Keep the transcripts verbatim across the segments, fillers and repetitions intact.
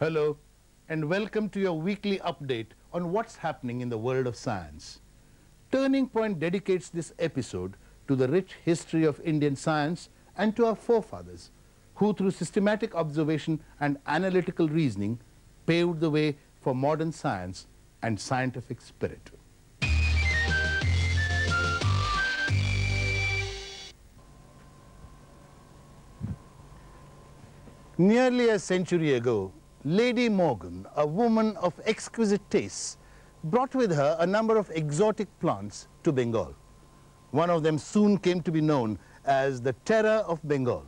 Hello, and welcome to your weekly update on what's happening in the world of science. Turning Point dedicates this episode to the rich history of Indian science and to our forefathers, who through systematic observation and analytical reasoning paved the way for modern science and scientific spirit. Nearly a century ago, Lady Morgan, a woman of exquisite tastes, brought with her a number of exotic plants to Bengal. One of them soon came to be known as the Terror of Bengal.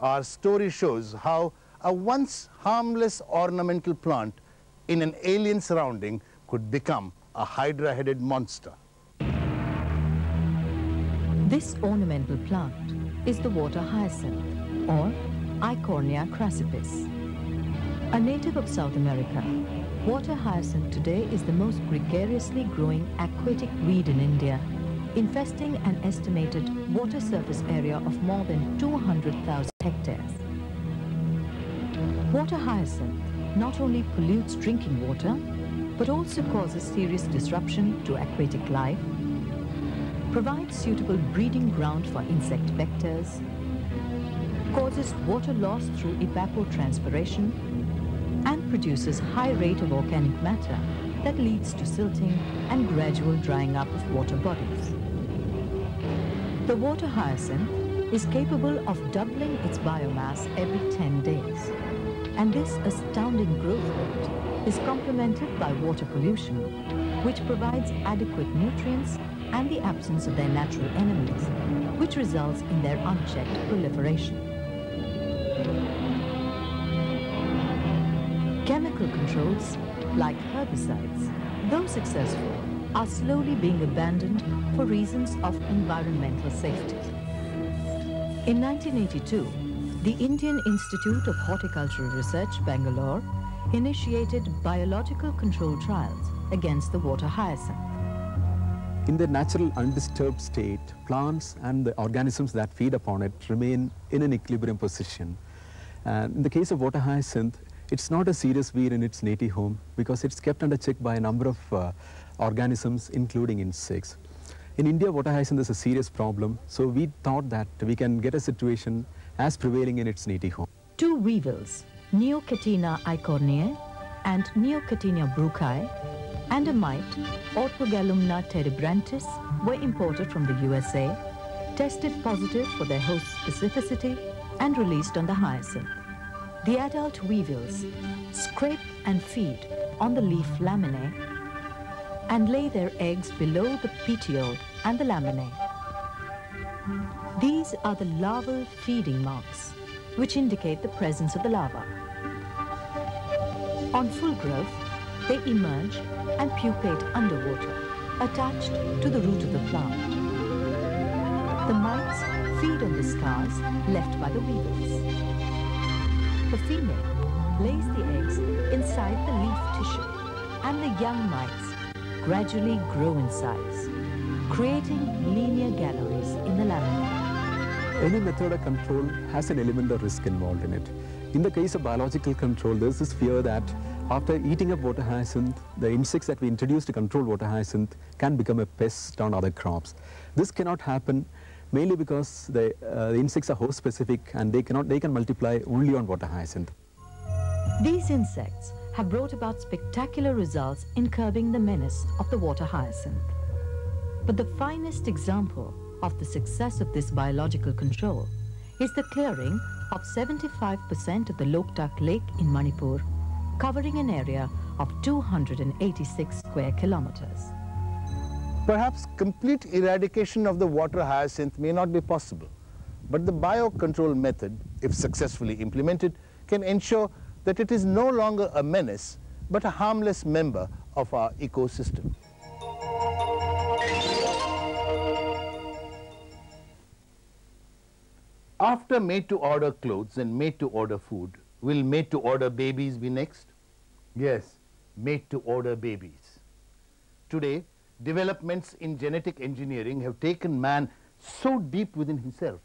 Our story shows how a once harmless ornamental plant in an alien surrounding could become a hydra-headed monster. This ornamental plant is the water hyacinth, or Eichhornia crassipes. A native of South America, water hyacinth today is the most gregariously growing aquatic weed in India, infesting an estimated water surface area of more than two hundred thousand hectares. Water hyacinth not only pollutes drinking water, but also causes serious disruption to aquatic life, provides suitable breeding ground for insect vectors, causes water loss through evapotranspiration, and produces high rate of organic matter that leads to silting and gradual drying up of water bodies. The water hyacinth is capable of doubling its biomass every ten days, and this astounding growth rate is complemented by water pollution, which provides adequate nutrients and the absence of their natural enemies, which results in their unchecked proliferation. Chemical controls, like herbicides, though successful, are slowly being abandoned for reasons of environmental safety. In nineteen eighty-two, the Indian Institute of Horticultural Research, Bangalore, initiated biological control trials against the water hyacinth. In their natural undisturbed state, plants and the organisms that feed upon it remain in an equilibrium position. Uh, in the case of water hyacinth, it's not a serious weed in its native home because it's kept under check by a number of uh, organisms, including insects. In India, water hyacinth is a serious problem, so we thought that we can get a situation as prevailing in its native home. Two weevils, Neocatena icorniae and Neocatina brucei, and a mite, Orthogalumna terebrantis, were imported from the U S A, tested positive for their host specificity, and released on the hyacinth. The adult weevils scrape and feed on the leaf laminae and lay their eggs below the petiole and the laminae. These are the larval feeding marks, which indicate the presence of the larva. On full growth, they emerge and pupate underwater, attached to the root of the plant. The mites feed on the scars left by the weevils. The female lays the eggs inside the leaf tissue, and the young mites gradually grow in size, creating linear galleries in the laminae. Any method of control has an element of risk involved in it. In the case of biological control, there's this fear that after eating up water hyacinth, the insects that we introduce to control water hyacinth can become a pest on other crops. This cannot happen mainly because the, uh, the insects are host specific and they, cannot, they can multiply only on water hyacinth. These insects have brought about spectacular results in curbing the menace of the water hyacinth. But the finest example of the success of this biological control is the clearing of seventy-five percent of the Loktak Lake in Manipur, covering an area of two hundred eighty-six square kilometers. Perhaps complete eradication of the water hyacinth may not be possible, but the biocontrol method, if successfully implemented, can ensure that it is no longer a menace, but a harmless member of our ecosystem. After made-to-order clothes and made-to-order food, will made-to-order babies be next? Yes, made-to-order babies. Today, developments in genetic engineering have taken man so deep within himself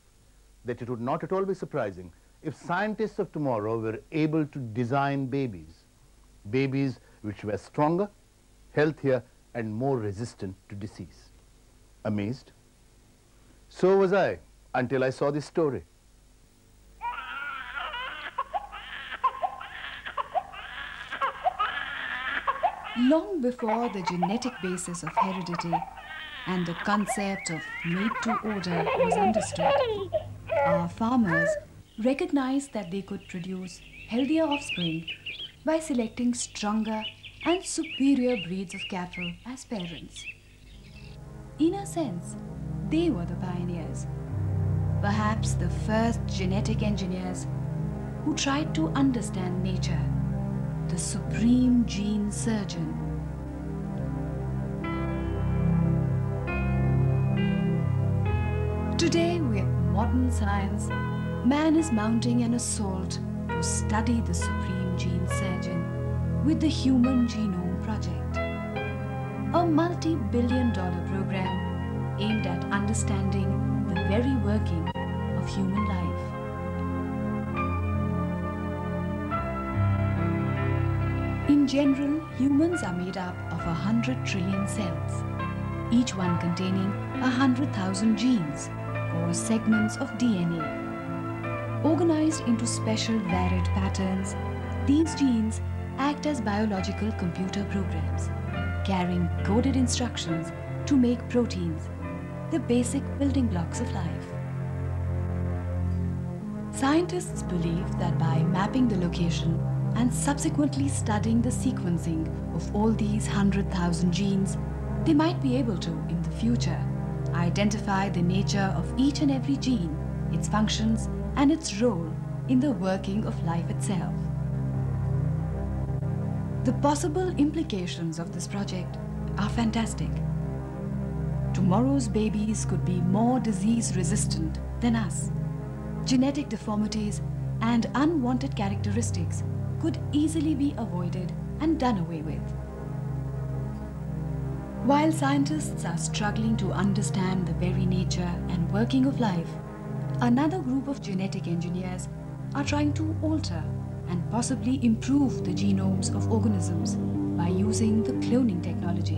that it would not at all be surprising if scientists of tomorrow were able to design babies, babies which were stronger, healthier, and more resistant to disease. Amazed? So was I, until I saw this story. Long before the genetic basis of heredity and the concept of made-to-order was understood, our farmers recognized that they could produce healthier offspring by selecting stronger and superior breeds of cattle as parents. In a sense, they were the pioneers, perhaps the first genetic engineers who tried to understand nature, the supreme gene surgeon. Today, with modern science, man is mounting an assault to study the supreme gene surgeon with the Human Genome Project, a multi-billion dollar program aimed at understanding the very working of human life. In general, humans are made up of a hundred trillion cells, each one containing a hundred thousand genes or segments of D N A. Organized into special varied patterns, these genes act as biological computer programs, carrying coded instructions to make proteins, the basic building blocks of life. Scientists believe that by mapping the location and subsequently studying the sequencing of all these one hundred thousand genes, they might be able to, in the future, identify the nature of each and every gene, its functions, and its role in the working of life itself. The possible implications of this project are fantastic. Tomorrow's babies could be more disease-resistant than us. Genetic deformities and unwanted characteristics could easily be avoided and done away with. While scientists are struggling to understand the very nature and working of life, another group of genetic engineers are trying to alter and possibly improve the genomes of organisms by using the cloning technology.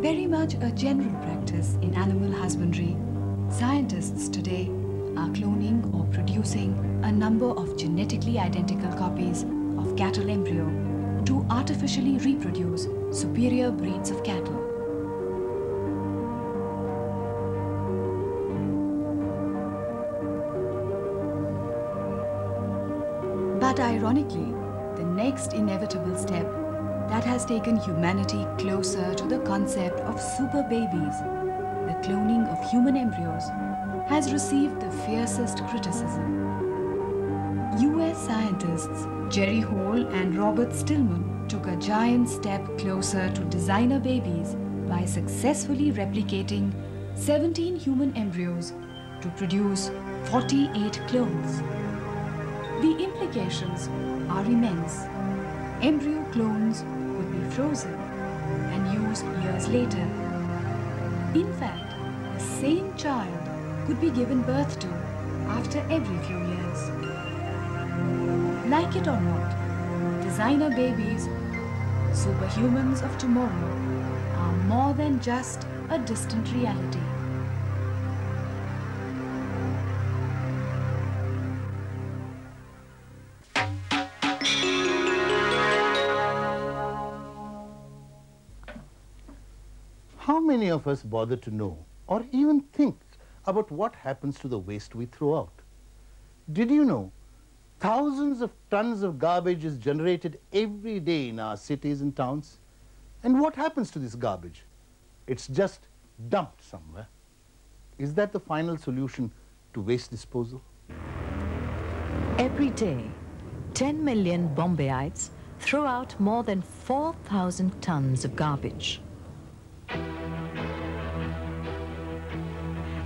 Very much a general practice in animal husbandry, scientists today are cloning or producing a number of genetically identical copies of cattle embryo to artificially reproduce superior breeds of cattle. But ironically, the next inevitable step that has taken humanity closer to the concept of super babies, the cloning of human embryos, has received the fiercest criticism. U S scientists Jerry Hall and Robert Stillman took a giant step closer to designer babies by successfully replicating seventeen human embryos to produce forty-eight clones. The implications are immense. Embryo clones would be frozen and used years later. In fact, the same child could be given birth to after every few years. Like it or not, designer babies, superhumans of tomorrow, are more than just a distant reality. How many of us bother to know or even think about what happens to the waste we throw out? Did you know thousands of tons of garbage is generated every day in our cities and towns? And what happens to this garbage? It's just dumped somewhere. Is that the final solution to waste disposal? Every day, ten million Bombayites throw out more than four thousand tons of garbage.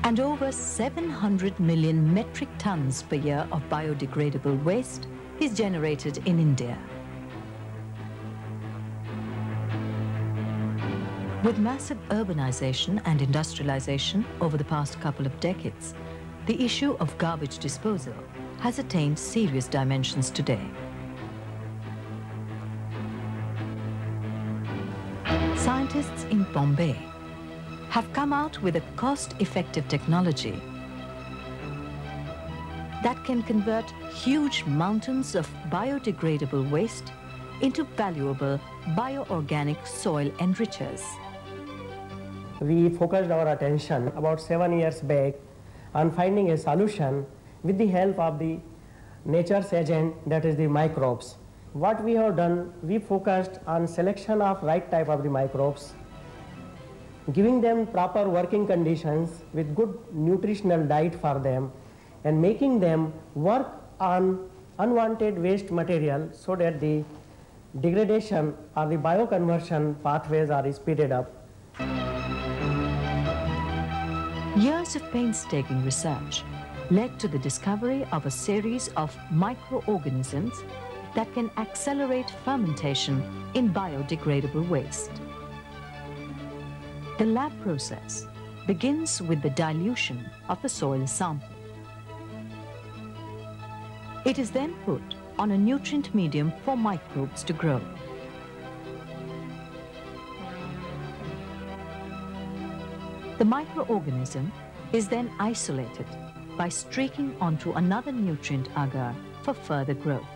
And over seven hundred million metric tons per year of biodegradable waste is generated in India. With massive urbanization and industrialization over the past couple of decades, the issue of garbage disposal has attained serious dimensions today. Scientists in Bombay have come out with a cost-effective technology that can convert huge mountains of biodegradable waste into valuable bioorganic soil enrichers. We focused our attention about seven years back on finding a solution with the help of the nature's agent, that is the microbes. What we have done, we focused on selection of right type of the microbes, giving them proper working conditions with good nutritional diet for them, and making them work on unwanted waste material so that the degradation or the bioconversion pathways are speeded up. Years of painstaking research led to the discovery of a series of microorganisms that can accelerate fermentation in biodegradable waste. The lab process begins with the dilution of the soil sample. It is then put on a nutrient medium for microbes to grow. The microorganism is then isolated by streaking onto another nutrient agar for further growth.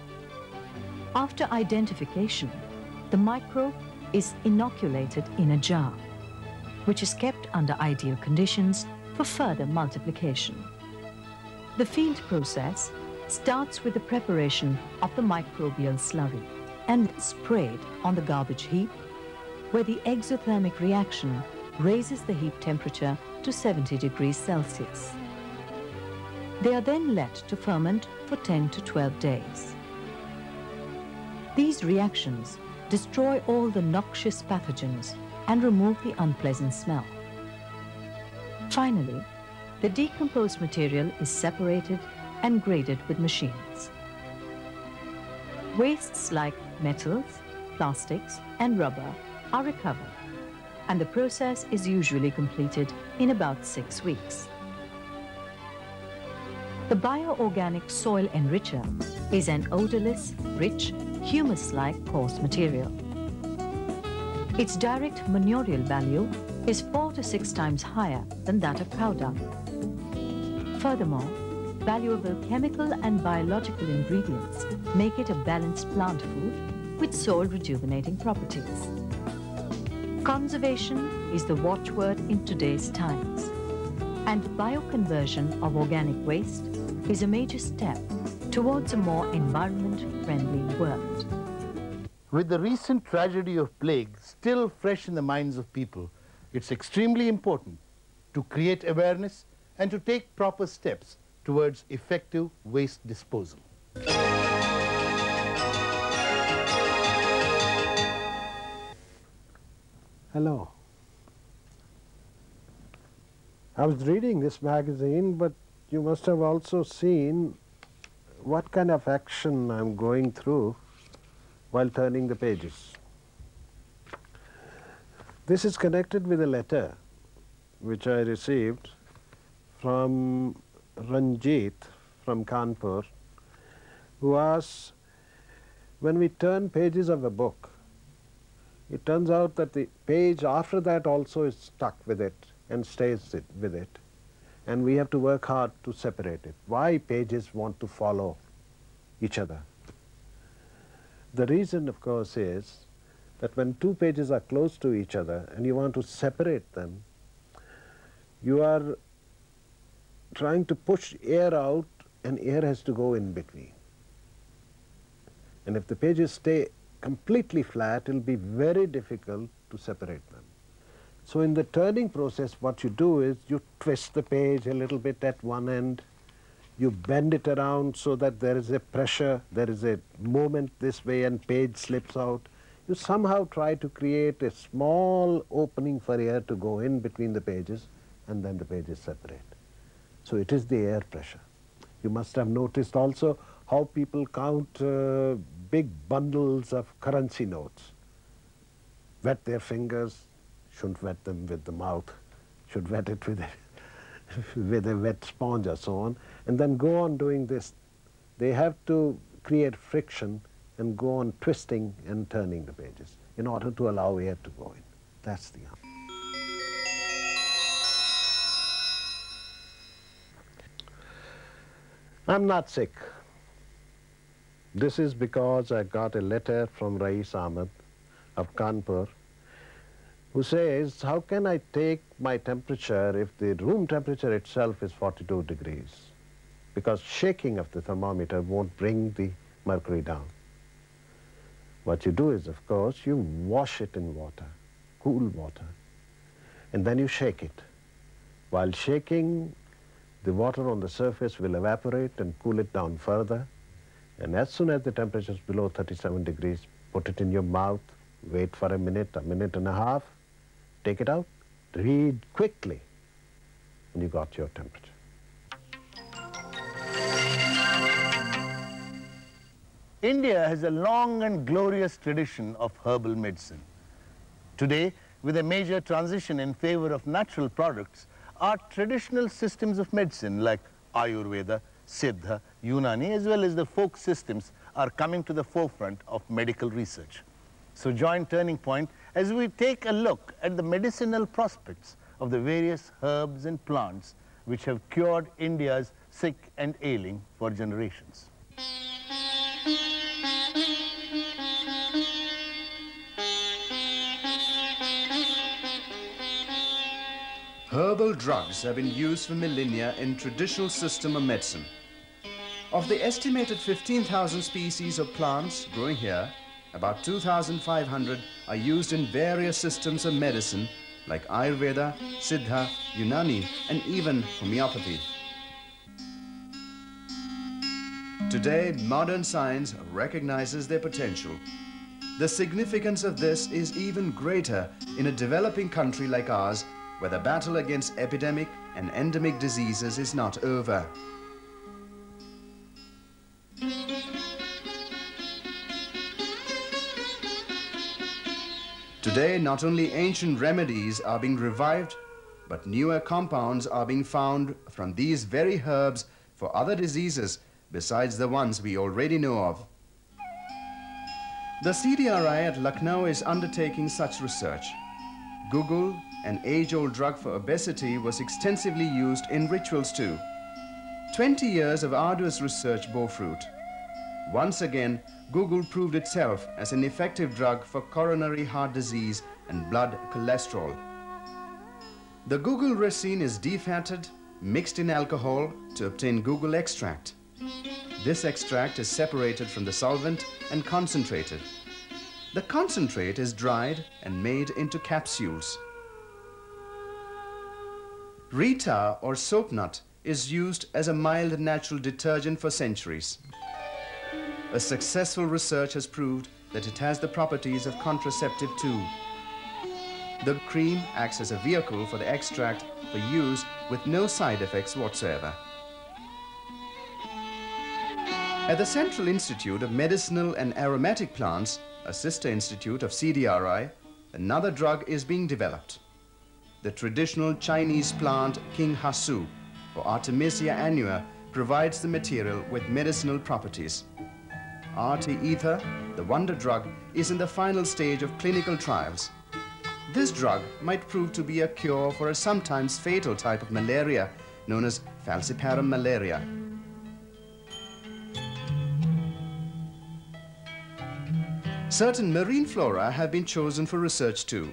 After identification, the microbe is inoculated in a jar, which is kept under ideal conditions for further multiplication. The field process starts with the preparation of the microbial slurry and sprayed on the garbage heap, where the exothermic reaction raises the heap temperature to seventy degrees Celsius. They are then let to ferment for ten to twelve days. These reactions destroy all the noxious pathogens and remove the unpleasant smell. Finally, the decomposed material is separated and graded with machines. Wastes like metals, plastics, and rubber are recovered, and the process is usually completed in about six weeks. The bioorganic soil enricher is an odorless, rich, humus-like coarse material. Its direct manurial value is four to six times higher than that of cow dung. Furthermore, valuable chemical and biological ingredients make it a balanced plant food with soil rejuvenating properties. Conservation is the watchword in today's times, and bioconversion of organic waste is a major step towards a more environment-friendly world. With the recent tragedy of plague still fresh in the minds of people, it's extremely important to create awareness and to take proper steps towards effective waste disposal. Hello. I was reading this magazine, but you must have also seen what kind of action I'm going through while turning the pages. This is connected with a letter which I received from Ranjit from Kanpur, who asks, when we turn pages of a book, it turns out that the page after that also is stuck with it and stays it with it, and we have to work hard to separate it. Why pages want to follow each other? The reason, of course, is that when two pages are close to each other and you want to separate them, you are trying to push air out, and air has to go in between. And if the pages stay completely flat, it'll be very difficult to separate them. So in the turning process, what you do is you twist the page a little bit at one end, you bend it around so that there is a pressure, there is a movement this way and page slips out. You somehow try to create a small opening for air to go in between the pages, and then the pages separate. So it is the air pressure. You must have noticed also how people count uh, big bundles of currency notes. Wet their fingers, shouldn't wet them with the mouth, should wet it with a, with a wet sponge or so on, and then go on doing this They have to create friction and go on twisting and turning the pages in order to allow air to go in. That's the answer. I'm not sick. This is because I got a letter from Rais Ahmed of Kanpur, who says, how can I take my temperature if the room temperature itself is forty-two degrees? Because shaking of the thermometer won't bring the mercury down. What you do is, of course, you wash it in water, cool water, and then you shake it. While shaking, the water on the surface will evaporate and cool it down further. And as soon as the temperature is below thirty-seven degrees, put it in your mouth, wait for a minute, a minute and a half, take it out, read quickly, and you got your temperature. India has a long and glorious tradition of herbal medicine. Today, with a major transition in favor of natural products, our traditional systems of medicine like Ayurveda, Siddha, Yunani, as well as the folk systems are coming to the forefront of medical research. So join Turning Point as we take a look at the medicinal prospects of the various herbs and plants which have cured India's sick and ailing for generations. Herbal drugs have been used for millennia in traditional system of medicine. Of the estimated fifteen thousand species of plants growing here, about two thousand five hundred are used in various systems of medicine like Ayurveda, Siddha, Yunani, and even homeopathy. Today, modern science recognizes their potential. The significance of this is even greater in a developing country like ours, where the battle against epidemic and endemic diseases is not over. Today, not only ancient remedies are being revived, but newer compounds are being found from these very herbs for other diseases besides the ones we already know of. The C D R I at Lucknow is undertaking such research. Guggul, an age-old drug for obesity, was extensively used in rituals too. twenty years of arduous research bore fruit. Once again, Guggul proved itself as an effective drug for coronary heart disease and blood cholesterol. The Guggul resin is defatted, mixed in alcohol to obtain Guggul extract. This extract is separated from the solvent and concentrated. The concentrate is dried and made into capsules. Reetha, or soap nut, is used as a mild natural detergent for centuries. A successful research has proved that it has the properties of contraceptive too. The cream acts as a vehicle for the extract for use with no side effects whatsoever. At the Central Institute of Medicinal and Aromatic Plants, a sister institute of C D R I, another drug is being developed. The traditional Chinese plant Qinghaosu, or Artemisia annua, provides the material with medicinal properties. Arti ether, the wonder drug, is in the final stage of clinical trials. This drug might prove to be a cure for a sometimes fatal type of malaria known as falciparum malaria. Certain marine flora have been chosen for research too.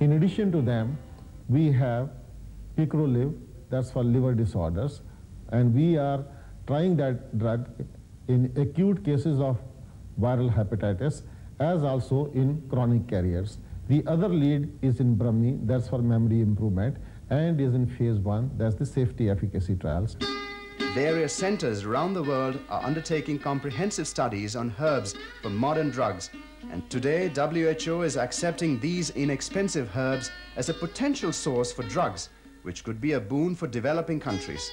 In addition to them, we have Picrolive, that's for liver disorders, and we are trying that drug in acute cases of viral hepatitis as also in chronic carriers. The other lead is in Brahmi, that's for memory improvement, and is in phase one, that's the safety efficacy trials. Various centers around the world are undertaking comprehensive studies on herbs for modern drugs, and today W H O is accepting these inexpensive herbs as a potential source for drugs, which could be a boon for developing countries.